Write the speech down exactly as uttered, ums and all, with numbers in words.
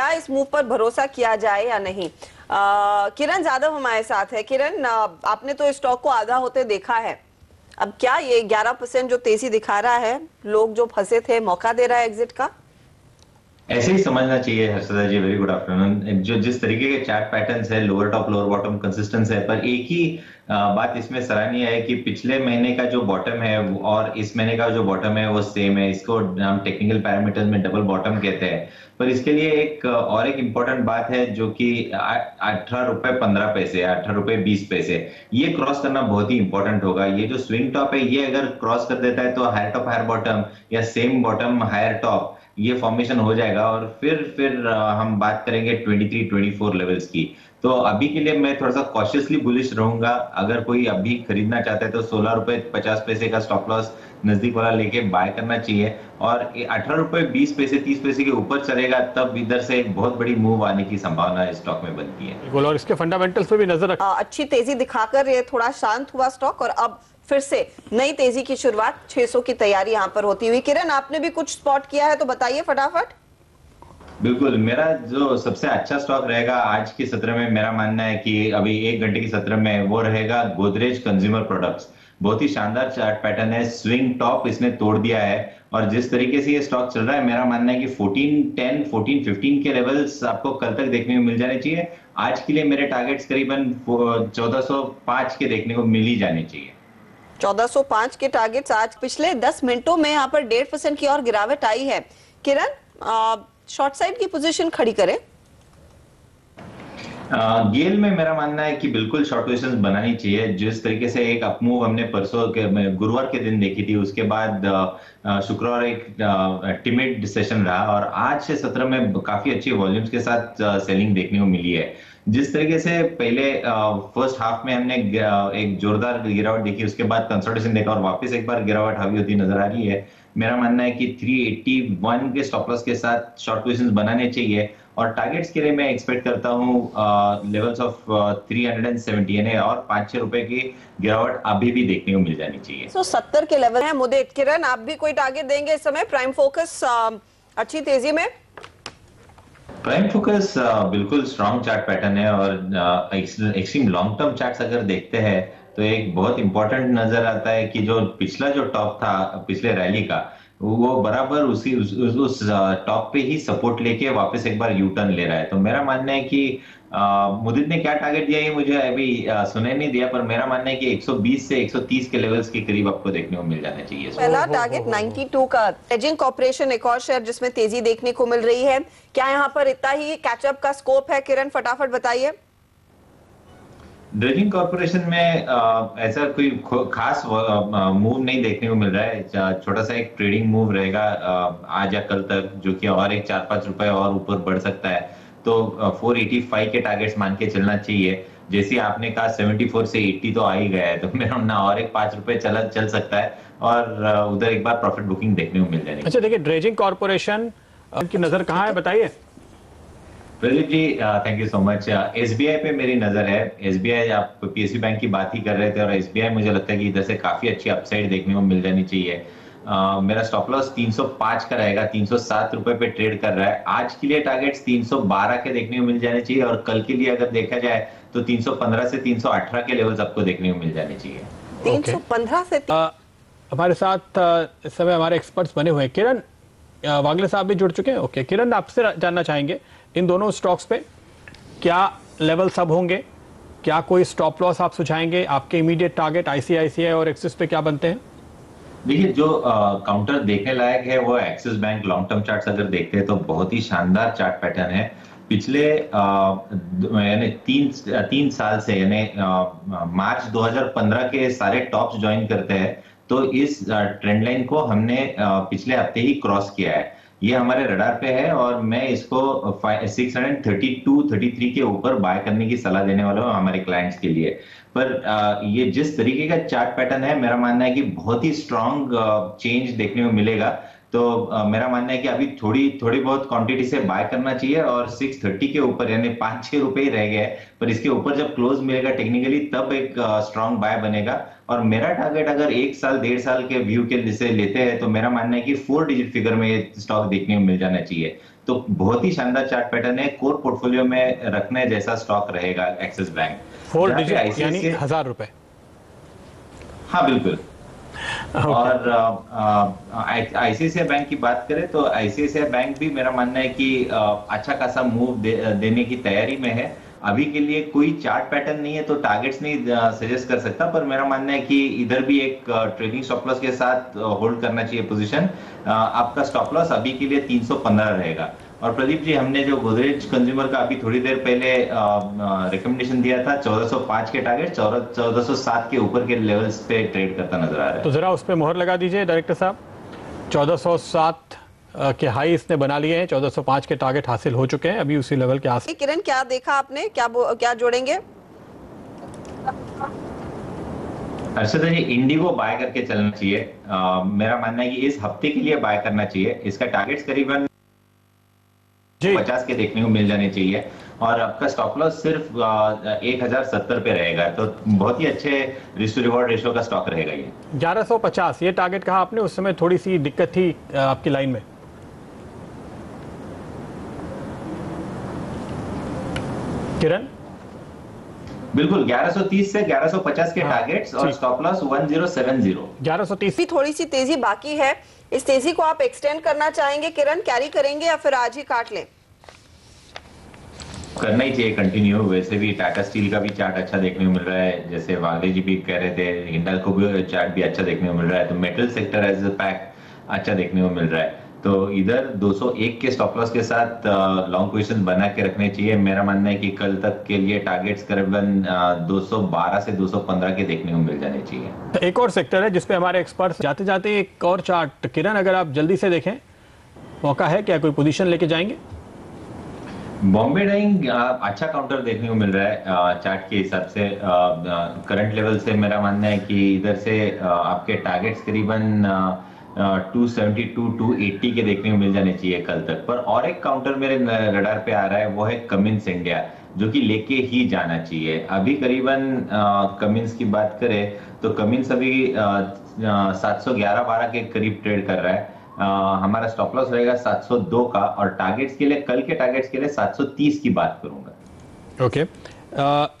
क्या इस मूव पर भरोसा किया जाए या नहीं? आ, किरण जाधव हमारे साथ है। किरण, आपने तो स्टॉक को आधा होते देखा है, अब क्या ये ग्यारह परसेंट जो तेजी दिखा रहा है, लोग जो फंसे थे मौका दे रहा है एग्जिट का? ऐसे ही समझना चाहिए Harshada ji. Very good afternoon. जो जिस तरीके के चार्ट पैटर्न्स है, lower top lower bottom consistence है, पर एक ही बात इसमें सराहनीय है कि पिछले महीने का जो बॉटम है और इस महीने का जो बॉटम है वो सेम है। इसको हम टेक्निकल पैरामीटर्स में डबल बॉटम कहते हैं। पर इसके लिए एक और एक इम्पोर्टेंट बात है जो कि अठारह रुपए पंद्रह पैसे अठारह रुपए बीस पैसे ये क्रॉस करना बहुत ही इंपॉर्टेंट होगा। ये जो स्विंग टॉप है ये अगर क्रॉस कर देता है तो हायर टॉप हायर बॉटम या सेम बॉटम हायर टॉप ये फॉर्मेशन हो जाएगा और फिर फिर हम बात करेंगे तेईस चौबीस लेवल्स की। तो अभी के लिए मैं थोड़ा सा कॉशियसली बुलिश रहूंगा। अगर कोई अभी खरीदना चाहता है तो सोलह रुपए पचास पैसे का स्टॉप लॉस नजदीक वाला लेके बाय करना चाहिए और अठारह रुपए बीस पैसे तीस पैसे के ऊपर चलेगा तब इधर से एक बहुत बड़ी मूव आने की संभावना स्टॉक में बनती है। और इसके फंडामेंटल्स पे भी नजर रख। अच्छी तेजी दिखाकर ये थोड़ा शांत हुआ स्टॉक और अब फिर से नई तेजी की शुरुआत छह सौ की तैयारी यहाँ पर होती हुई। किरण, आपने भी कुछ स्पॉट किया है तो बताइए फटाफट। बिल्कुल, मेरा जो सबसे अच्छा स्टॉक रहेगा आज के सत्र में, मेरा मानना है कि अभी एक घंटे के सत्र में, वो रहेगा गोदरेज कंज्यूमर प्रोडक्ट्स। बहुत ही शानदार चार्ट पैटर्न है, स्विंग टॉप इसने तोड़ दिया है और जिस तरीके से ये स्टॉक चल रहा है मेरा मानना है कि चौदह दस, चौदह पंद्रह के लेवल्स आपको कल तक देखने को मिल जाने चाहिए। आज के लिए मेरे टारगेट्स करीबन चौदह सौ पाँच के देखने को मिल ही जाने चाहिए। चौदह सौ पाँच के टारगेट्स आज पिछले दस मिनटों में यहाँ पर डेढ़ परसेंट की और गिरावट आई है। किरण, शॉर्ट साइड की पोजीशन खड़ी करें। गेल में मेरा मानना है कि बिल्कुल शॉर्ट पोजिशंस बनानी चाहिए। जिस तरीके से एक अपमूव हमने परसों के गुरुवार के दिन देखी थी, उसके बाद शुक्रवार एक टिमिड सेशन रहा और आज के सत्र में काफी अच्छी वॉल्यूम्स के साथ सेलिंग देखने को मिली है। जिस तरीके से पहले फर्स्ट हाफ में हमने एक जोरदार गिरावट देखी, उसके बाद कंसोलिडेशन देखा और वापस एक बार गिरावट हावी होती नजर आ रही है। मेरा मानना है कि तीन सौ इक्यासी के स्टॉप लॉस के साथ शॉर्ट पोजीशंस बनाने चाहिए और टारगेट्स के लिए मैं एक्सपेक्ट करता हूं लेवल्स ऑफ तीन सौ सत्तर यानी और पाँच छह रुपए की गिरावट अभी भी देखने को मिल जानी चाहिए। सो सत्तर के लेवल है मुझे। किरण, आप भी कोई टारगेट देंगे इस समय प्राइम फोकस अच्छी तेजी में? प्राइम फोकस बिल्कुल स्ट्रॉन्ग चार्ट पैटर्न है और एक्सट्रीम लॉन्ग टर्म चार्ट्स अगर देखते हैं तो एक बहुत इंपॉर्टेंट नजर आता है कि जो पिछला जो टॉप था पिछले रैली का वो बराबर उसी उस, उस टॉप पे ही सपोर्ट लेके वापस एक बार यू टर्न ले रहा है। तो मेरा मानना है कि मुदित ने क्या टारगेट दिया ये मुझे अभी सुने नहीं दिया, पर मेरा मानना है कि एक सौ बीस से एक सौ तीस के लेवल्स के करीब आपको देखने को मिल जाना चाहिए। पहला टारगेट बानवे का ड्रेजिंग कॉर्पोरेशन, एक और शेयर जिसमें तेजी देखने को मिल रही है। क्या यहाँ पर इतना ही कैचअप का स्कोप है? किरण, फटाफट बताइए। ड्रेजिंग कॉर्पोरेशन में आ, ऐसा कोई खास मूव नहीं देखने को मिल रहा है। छोटा सा एक ट्रेडिंग मूव रहेगा आज या कल तक, जो कि और एक चार पांच रुपए और ऊपर बढ़ सकता है। तो चार सौ पचासी के टारगेट्स मान के चलना चाहिए। जैसे आपने कहा चौहत्तर से अस्सी तो आ ही गया है, तो मेरा ना और एक पांच रुपए चला चल सकता है और उधर एक बार प्रॉफिट बुकिंग देखने को मिल जाएगी। अच्छा, देखिए ड्रेजिंग कॉर्पोरेशन की नजर कहाँ है बताइए। Pradeep ji, thank you so much. SBI पे मेरी नजर है। एसबीआई, आप पीएसयू बैंक की बात ही कर रहे थे और एसबीआई मुझे लगता है कि इधर से काफी अच्छी अपसाइड देखने को मिल जानी चाहिए। uh, मेरा स्टॉप लॉस तीन सौ पाँच का रहेगा। तीन सौ सात रुपए पे ट्रेड कर रहा है। आज के लिए टारगेट्स तीन सौ बारह के देखने को मिल जाने चाहिए और कल के लिए अगर देखा जाए तो तीन सौ पंद्रह से तीन सौ अठारह के लेवल्स आपको देखने को मिल जाने चाहिए। तीन सौ पंद्रह से हमारे साथ इस समय हमारे एक्सपर्ट्स बने हुए हैं। किरण वागले साहब भी जुड़ चुके हैं। ओके किरण, आपसे जानना चाहेंगे इन दोनों स्टॉक्स पे क्या लेवल सब होंगे, क्या कोई स्टॉप लॉस आप सुझाएंगे, आपके इमीडिएट टारगेट आईसीआईसीआई और एक्सिस पे क्या बनते हैं? देखिए, जो काउंटर देखने लायक है वो Axis bank long term chart अगर देखते हैं तो बहुत ही शानदार चार्ट पैटर्न है। पिछले यानी तीन तीन साल से यानी मार्च दो हज़ार पंद्रह के सारे टॉप्स ज्वाइन करते हैं, तो इस ट्रेंड लाइन को हमने पिछले हफ्ते ही क्रॉस किया है। ये हमारे रडार पे है और मैं इसको six thirty two, thirty three के ऊपर बाय करने की सलाह देने वाला हूँ हमारे क्लाइंट्स के लिए। पर ये जिस तरीके का चार्ट पैटर्न है मेरा मानना है कि बहुत ही स्ट्रॉन्ग चेंज देखने को मिलेगा। तो आ, मेरा मानना है कि अभी थोड़ी थोड़ी बहुत क्वांटिटी से बाय करना चाहिए और छह सौ तीस के ऊपर यानी पाँच छः रुपये ही रह गए पर इसके ऊपर जब क्लोज मिलेगा टेक्निकली तब एक स्ट्रांग बाय बनेगा। और मेरा टारगेट अगर एक साल डेढ़ साल के व्यू के जैसे लेते हैं तो मेरा मानना है कि फोर डिजिट फिगर में ये स्टॉक देखने को मिल जाना चाहिए। तो बहुत ही शानदार चार्ट पैटर्न है, कोर पोर्टफोलियो में रखने जैसा स्टॉक रहेगा एक्सिस बैंक। फोर डिजिट यानी हजार रुपए। हाँ बिल्कुल। Okay. और आईसीआईसीआई बैंक की बात करें तो आईसीआईसीआई बैंक भी मेरा मानना है कि आ, अच्छा खासा मूव दे, देने की तैयारी में है। अभी के लिए कोई चार्ट पैटर्न नहीं है तो टारगेट्स नहीं सजेस्ट कर सकता, पर मेरा मानना है कि इधर भी एक ट्रेडिंग स्टॉप लॉस के साथ होल्ड करना चाहिए पोजीशन। आपका स्टॉप लॉस अभी के लिए तीन सौ पंद्रह रहेगा। और प्रदीप जी, हमने जो गोदरेज कंज्यूमर का अभी थोड़ी देर पहले रिकमेंडेशन दिया था चौदह सौ पाँच के टारगेट चौदह सौ सात के ऊपर के लेवल्स पे ट्रेड करता नजर आ रहा है, तो जरा उस पर मोहर लगा दीजिए डायरेक्टर साहब। चौदह सौ सात के हाई इसने बना लिए हैं, चौदह सौ पाँच के टारगेट हासिल हो चुके हैं, अभी उसी लेवल के आसपास। किरण, क्या देखा आपने, क्या क्या जोड़ेंगे? अर्षदा जी, इंडिगो बाय करके चलना चाहिए। मेरा मानना है कि इस हफ्ते के लिए बाय करना चाहिए। इसका टारगेट करीबन पचास के देखने को मिल जाने चाहिए और आपका स्टॉप लॉस सिर्फ एक हजार सत्तर पे रहेगा, तो बहुत ही अच्छे रिस्क टू रिवॉर्ड रेशियो का स्टॉक रहेगा। ये ग्यारह सौ पचास ये टारगेट कहा आपने, उस समय थोड़ी सी दिक्कत थी आपकी लाइन में। किरण, बिल्कुल ग्यारह सौ तीस से ग्यारह सौ पचास के टारगेट्स और stop loss one zero seven zero. ग्यारह सौ तीस भी थोड़ी सी तेजी बाकी है, इस तेजी को आप एक्सटेंड करना चाहेंगे किरण, कैरी करेंगे या फिर आज ही काट लें? करना ही चाहिए कंटिन्यू। वैसे भी टाटा स्टील का भी चार्ट अच्छा देखने को मिल रहा है, जैसे वागले जी भी कह रहे थे, हिंडाल्को भी चार्ट भी अच्छा देखने को मिल रहा है, तो metal sector as a pack अच्छा देखने को मिल रहा है। तो इधर दो सौ एक के स्टॉप लॉस के साथ लॉन्ग पोजीशन बना के रखने चाहिए। मेरा मानना है कि कल तक के लिए टारगेट्स करीबन दो सौ बारह से दो सौ पंद्रह के देखने को मिल जाने चाहिए। एक और सेक्टर है जिसपे हमारे एक्सपर्ट्स जाते जाते एक और चार्ट किरण, अगर आप जल्दी से देखें, मौका है क्या कोई पोजीशन लेके जाएंगे? बॉम्बे डाइंग अच्छा काउंटर देखने को मिल रहा है चार्ट के हिसाब से करंट लेवल से। मेरा मानना है कि इधर से आपके टारगेट्स करीबन दो सौ बहत्तर, दो सौ अस्सी के देखने को मिल जाने चाहिए कल तक। पर और एक काउंटर मेरे रडार पे आ रहा है, वो है कमिंस इंडिया, जो कि लेके ही जाना चाहिए। अभी करीबन कमिंस की बात करें तो कमिंस अभी सात सौ ग्यारह बारह के करीब ट्रेड कर रहा है। आ, हमारा स्टॉप लॉस रहेगा सात सौ दो का और टारगेट्स के लिए, कल के टारगेट्स के लिए सात सौ तीस की बात करूंगा। Okay okay. uh...